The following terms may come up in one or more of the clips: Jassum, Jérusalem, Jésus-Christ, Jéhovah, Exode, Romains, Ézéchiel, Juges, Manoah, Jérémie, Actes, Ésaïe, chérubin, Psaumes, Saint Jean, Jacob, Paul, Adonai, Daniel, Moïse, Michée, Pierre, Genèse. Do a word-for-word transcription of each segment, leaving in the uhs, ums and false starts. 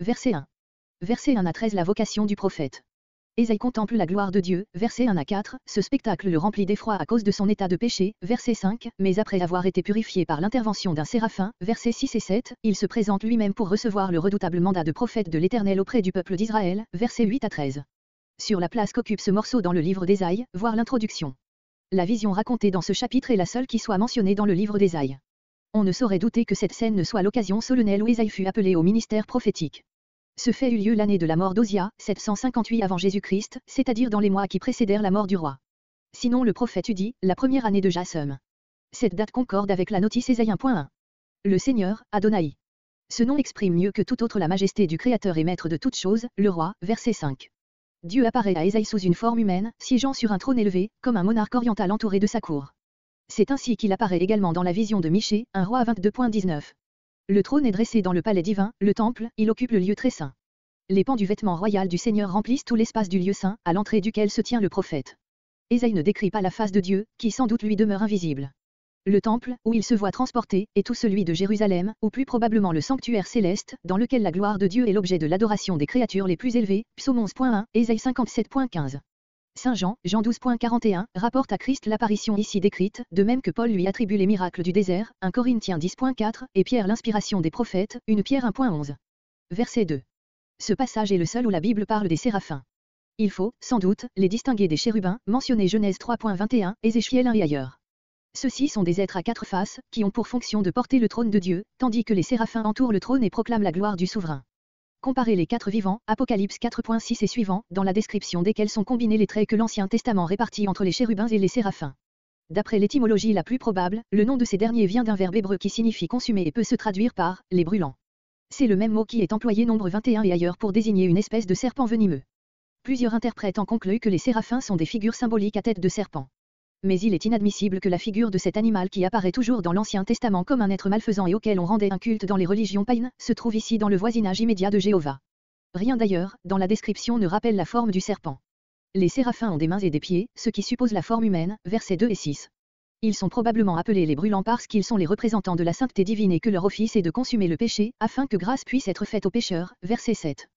verset un. Verset un à treize. La vocation du prophète. Ésaïe contemple la gloire de Dieu, verset un à quatre, ce spectacle le remplit d'effroi à cause de son état de péché, verset cinq, mais après avoir été purifié par l'intervention d'un séraphin, versets six et sept, il se présente lui-même pour recevoir le redoutable mandat de prophète de l'Éternel auprès du peuple d'Israël, versets huit à treize. Sur la place qu'occupe ce morceau dans le livre d'Ésaïe, voir l'introduction. La vision racontée dans ce chapitre est la seule qui soit mentionnée dans le livre d'Ésaïe. On ne saurait douter que cette scène ne soit l'occasion solennelle où Ésaïe fut appelé au ministère prophétique. Ce fait eut lieu l'année de la mort d'Osia, sept cent cinquante-huit avant Jésus-Christ, c'est-à-dire dans les mois qui précédèrent la mort du roi. Sinon le prophète eût dit, la première année de Jassum. Cette date concorde avec la notice Ésaïe un point un. Le Seigneur, Adonai. Ce nom exprime mieux que tout autre la majesté du Créateur et Maître de toutes choses, le Roi, verset cinq. Dieu apparaît à Ésaïe sous une forme humaine, siégeant sur un trône élevé, comme un monarque oriental entouré de sa cour. C'est ainsi qu'il apparaît également dans la vision de Michée, un Rois vingt-deux dix-neuf. Le trône est dressé dans le palais divin, le temple, il occupe le lieu très saint. Les pans du vêtement royal du Seigneur remplissent tout l'espace du lieu saint, à l'entrée duquel se tient le prophète. Ésaïe ne décrit pas la face de Dieu, qui sans doute lui demeure invisible. Le temple, où il se voit transporté, est tout celui de Jérusalem, ou plus probablement le sanctuaire céleste, dans lequel la gloire de Dieu est l'objet de l'adoration des créatures les plus élevées, Psaumes onze point un, Ésaïe cinquante-sept point quinze. Saint Jean, Jean douze point quarante et un, rapporte à Christ l'apparition ici décrite, de même que Paul lui attribue les miracles du désert, un Corinthiens dix point quatre, et Pierre l'inspiration des prophètes, un Pierre un point onze. Verset deux. Ce passage est le seul où la Bible parle des séraphins. Il faut, sans doute, les distinguer des chérubins, mentionnés Genèse trois point vingt et un, Ézéchiel un et ailleurs. Ceux-ci sont des êtres à quatre faces, qui ont pour fonction de porter le trône de Dieu, tandis que les séraphins entourent le trône et proclament la gloire du souverain. Comparez les quatre vivants, Apocalypse quatre point six et suivant, dans la description desquels sont combinés les traits que l'Ancien Testament répartit entre les chérubins et les séraphins. D'après l'étymologie la plus probable, le nom de ces derniers vient d'un verbe hébreu qui signifie consumer et peut se traduire par « les brûlants ». C'est le même mot qui est employé Nombre vingt et un et ailleurs pour désigner une espèce de serpent venimeux. Plusieurs interprètes en concluent que les séraphins sont des figures symboliques à tête de serpent. Mais il est inadmissible que la figure de cet animal qui apparaît toujours dans l'Ancien Testament comme un être malfaisant et auquel on rendait un culte dans les religions païennes, se trouve ici dans le voisinage immédiat de Jéhovah. Rien d'ailleurs, dans la description ne rappelle la forme du serpent. Les séraphins ont des mains et des pieds, ce qui suppose la forme humaine, versets deux et six. Ils sont probablement appelés les brûlants parce qu'ils sont les représentants de la sainteté divine et que leur office est de consumer le péché, afin que grâce puisse être faite aux pécheurs, verset sept.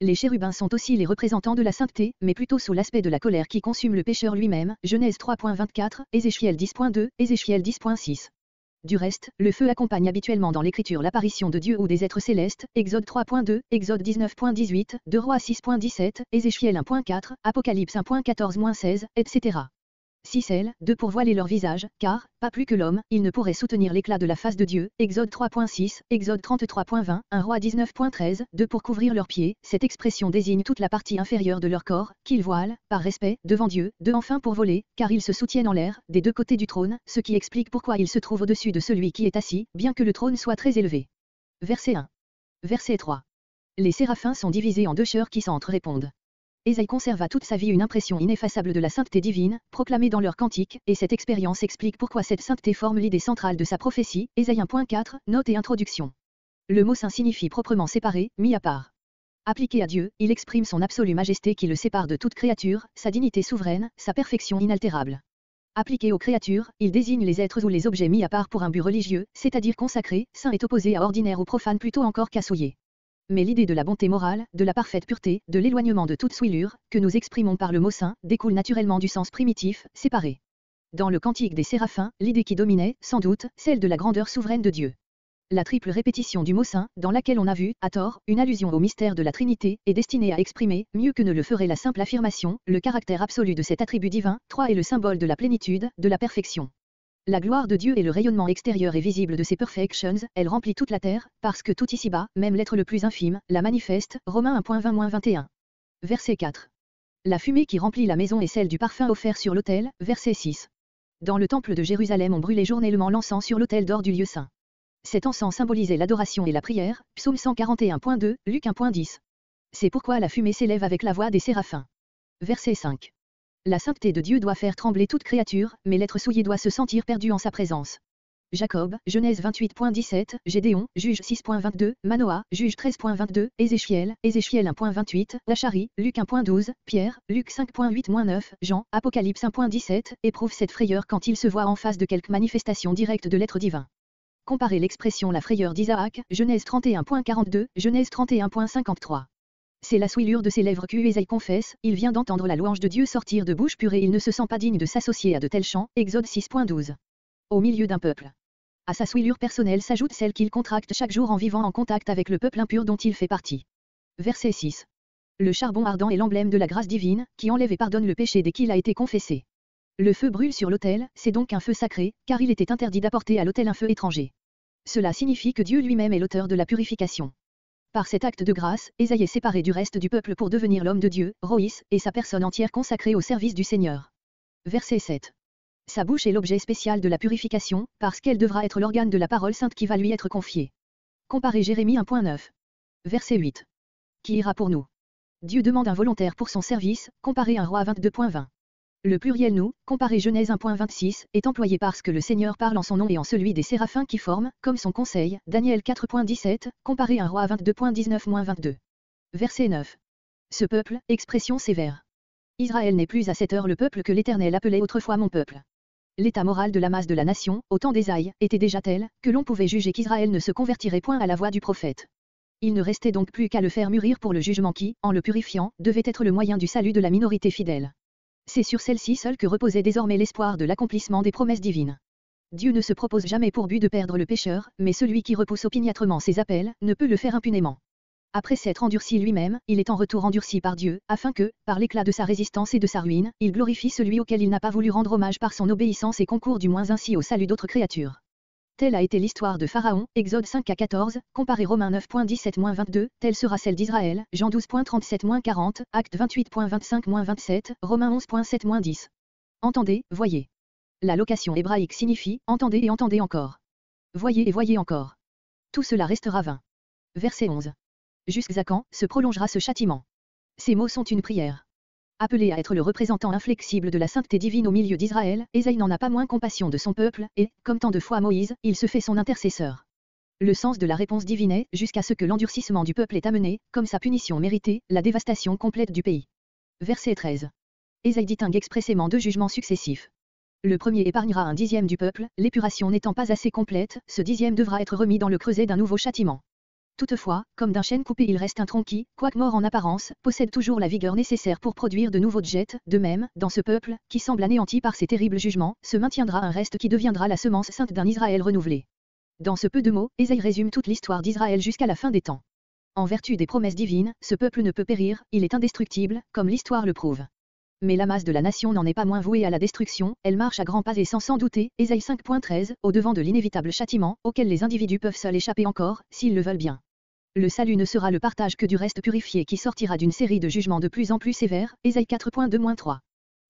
Les chérubins sont aussi les représentants de la sainteté, mais plutôt sous l'aspect de la colère qui consume le pécheur lui-même, Genèse trois point vingt-quatre, Ézéchiel dix point deux, Ézéchiel dix point six. Du reste, le feu accompagne habituellement dans l'écriture l'apparition de Dieu ou des êtres célestes, Exode trois point deux, Exode dix-neuf point dix-huit, deux Rois six point dix-sept, Ézéchiel un point quatre, Apocalypse un point quatorze à seize, et cetera. six L, deux pour voiler leur visage, car, pas plus que l'homme, ils ne pourraient soutenir l'éclat de la face de Dieu, Exode trois point six, Exode trente-trois point vingt, un Roi dix-neuf point treize, deux pour couvrir leurs pieds, cette expression désigne toute la partie inférieure de leur corps, qu'ils voilent, par respect, devant Dieu, deux enfin pour voler, car ils se soutiennent en l'air, des deux côtés du trône, ce qui explique pourquoi ils se trouvent au-dessus de celui qui est assis, bien que le trône soit très élevé. Verset un. Verset trois. Les séraphins sont divisés en deux chœurs qui s'entre-répondent. Ésaïe conserva toute sa vie une impression ineffaçable de la sainteté divine, proclamée dans leurs cantiques, et cette expérience explique pourquoi cette sainteté forme l'idée centrale de sa prophétie, Ésaïe un point quatre, note et introduction. Le mot saint signifie proprement séparé, mis à part. Appliqué à Dieu, il exprime son absolue majesté qui le sépare de toute créature, sa dignité souveraine, sa perfection inaltérable. Appliqué aux créatures, il désigne les êtres ou les objets mis à part pour un but religieux, c'est-à-dire consacré, saint est opposé à ordinaire ou profane plutôt encore qu'à souillé. Mais l'idée de la bonté morale, de la parfaite pureté, de l'éloignement de toute souillure, que nous exprimons par le mot saint, découle naturellement du sens primitif, séparé. Dans le cantique des séraphins, l'idée qui dominait, sans doute, celle de la grandeur souveraine de Dieu. La triple répétition du mot saint, dans laquelle on a vu, à tort, une allusion au mystère de la Trinité, est destinée à exprimer, mieux que ne le ferait la simple affirmation, le caractère absolu de cet attribut divin, trois est le symbole de la plénitude, de la perfection. La gloire de Dieu est le rayonnement extérieur et visible de ses perfections, elle remplit toute la terre, parce que tout ici-bas, même l'être le plus infime, la manifeste, Romains un vingt à vingt et un. Verset quatre. La fumée qui remplit la maison est celle du parfum offert sur l'autel, verset six. Dans le temple de Jérusalem on brûlait journellement l'encens sur l'autel d'or du lieu saint. Cet encens symbolisait l'adoration et la prière, Psaume cent quarante et un point deux, Luc un point dix. C'est pourquoi la fumée s'élève avec la voix des séraphins. Verset cinq. La sainteté de Dieu doit faire trembler toute créature, mais l'être souillé doit se sentir perdu en sa présence. Jacob, Genèse vingt-huit point dix-sept, Gédéon, Juges six point vingt-deux, Manoah, Juges treize point vingt-deux, Ézéchiel, Ézéchiel un point vingt-huit, Lachari, Luc un point douze, Pierre, Luc cinq point huit à neuf, Jean, Apocalypse un point dix-sept, éprouvent cette frayeur quand il se voit en face de quelque manifestation directe de l'être divin. Comparez l'expression la frayeur d'Isaac, Genèse trente et un quarante-deux, Genèse trente et un cinquante-trois. C'est la souillure de ses lèvres que Ésaïe confesse, il vient d'entendre la louange de Dieu sortir de bouche pure et il ne se sent pas digne de s'associer à de tels chants, Exode six douze. Au milieu d'un peuple. À sa souillure personnelle s'ajoute celle qu'il contracte chaque jour en vivant en contact avec le peuple impur dont il fait partie. Verset six. Le charbon ardent est l'emblème de la grâce divine, qui enlève et pardonne le péché dès qu'il a été confessé. Le feu brûle sur l'autel, c'est donc un feu sacré, car il était interdit d'apporter à l'autel un feu étranger. Cela signifie que Dieu lui-même est l'auteur de la purification. Par cet acte de grâce, Ésaïe est séparé du reste du peuple pour devenir l'homme de Dieu, Roïs, et sa personne entière consacrée au service du Seigneur. Verset sept. Sa bouche est l'objet spécial de la purification, parce qu'elle devra être l'organe de la parole sainte qui va lui être confiée. Comparez Jérémie un neuf. Verset huit. Qui ira pour nous? Dieu demande un volontaire pour son service, comparez un Roi vingt-deux vingt. Le pluriel nous, comparé Genèse un vingt-six, est employé parce que le Seigneur parle en son nom et en celui des séraphins qui forment, comme son conseil, Daniel quatre dix-sept, comparé un Roi vingt-deux dix-neuf vingt-deux. Verset neuf. Ce peuple, expression sévère. Israël n'est plus à cette heure le peuple que l'Éternel appelait autrefois mon peuple. L'état moral de la masse de la nation, au temps d'Ésaïe, était déjà tel, que l'on pouvait juger qu'Israël ne se convertirait point à la voix du prophète. Il ne restait donc plus qu'à le faire mûrir pour le jugement qui, en le purifiant, devait être le moyen du salut de la minorité fidèle. C'est sur celle-ci seule que reposait désormais l'espoir de l'accomplissement des promesses divines. Dieu ne se propose jamais pour but de perdre le pécheur, mais celui qui repousse opiniâtrement ses appels, ne peut le faire impunément. Après s'être endurci lui-même, il est en retour endurci par Dieu, afin que, par l'éclat de sa résistance et de sa ruine, il glorifie celui auquel il n'a pas voulu rendre hommage par son obéissance et concourt du moins ainsi au salut d'autres créatures. Telle a été l'histoire de Pharaon, Exode cinq à quatorze, comparé Romains neuf dix-sept à vingt-deux, telle sera celle d'Israël, Jean douze trente-sept à quarante, Actes vingt-huit vingt-cinq à vingt-sept, Romains onze sept à dix. Entendez, voyez. La location hébraïque signifie « entendez et entendez encore ». Voyez et voyez encore. Tout cela restera vain. Verset onze. Jusqu'à quand se prolongera ce châtiment? Ces mots sont une prière. Appelé à être le représentant inflexible de la sainteté divine au milieu d'Israël, Ésaïe n'en a pas moins compassion de son peuple, et, comme tant de fois Moïse, il se fait son intercesseur. Le sens de la réponse divine est, jusqu'à ce que l'endurcissement du peuple ait amené, comme sa punition méritée, la dévastation complète du pays. Verset treize. Ésaïe distingue expressément deux jugements successifs. Le premier épargnera un dixième du peuple, l'épuration n'étant pas assez complète, ce dixième devra être remis dans le creuset d'un nouveau châtiment. Toutefois, comme d'un chêne coupé il reste un tronc qui, quoique mort en apparence, possède toujours la vigueur nécessaire pour produire de nouveaux jets, de même, dans ce peuple, qui semble anéanti par ces terribles jugements, se maintiendra un reste qui deviendra la semence sainte d'un Israël renouvelé. Dans ce peu de mots, Ésaïe résume toute l'histoire d'Israël jusqu'à la fin des temps. En vertu des promesses divines, ce peuple ne peut périr, il est indestructible, comme l'histoire le prouve. Mais la masse de la nation n'en est pas moins vouée à la destruction, elle marche à grands pas et sans s'en douter, Ésaïe cinq treize, au-devant de l'inévitable châtiment, auquel les individus peuvent seuls échapper encore, s'ils le veulent bien. Le salut ne sera le partage que du reste purifié qui sortira d'une série de jugements de plus en plus sévères, Ésaïe quatre deux trois.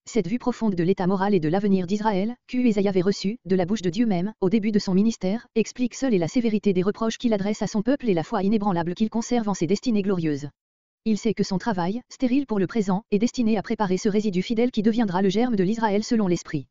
Cette vue profonde de l'état moral et de l'avenir d'Israël, que Ésaïe avait reçue, de la bouche de Dieu même, au début de son ministère, explique seule et la sévérité des reproches qu'il adresse à son peuple et la foi inébranlable qu'il conserve en ses destinées glorieuses. Il sait que son travail, stérile pour le présent, est destiné à préparer ce résidu fidèle qui deviendra le germe de l'Israël selon l'Esprit.